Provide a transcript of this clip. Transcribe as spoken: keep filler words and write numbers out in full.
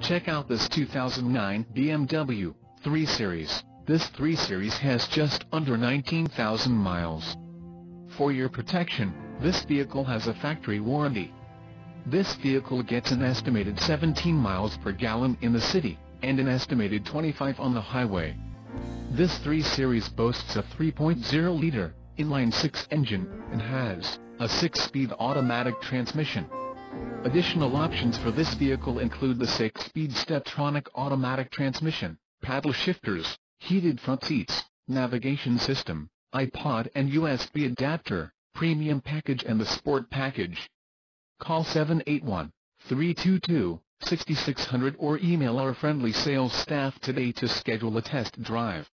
Check out this two thousand nine B M W three series. This three series has just under nineteen thousand miles. For your protection, this vehicle has a factory warranty. This vehicle gets an estimated seventeen miles per gallon in the city, and an estimated twenty-five on the highway. This three series boasts a three point zero liter, inline-six engine, and has a six-speed automatic transmission. Additional options for this vehicle include the six-speed Steptronic automatic transmission, paddle shifters, heated front seats, navigation system, iPod and U S B adapter, premium package and the sport package. Call seven eight one, three two two, six six zero zero or email our friendly sales staff today to schedule a test drive.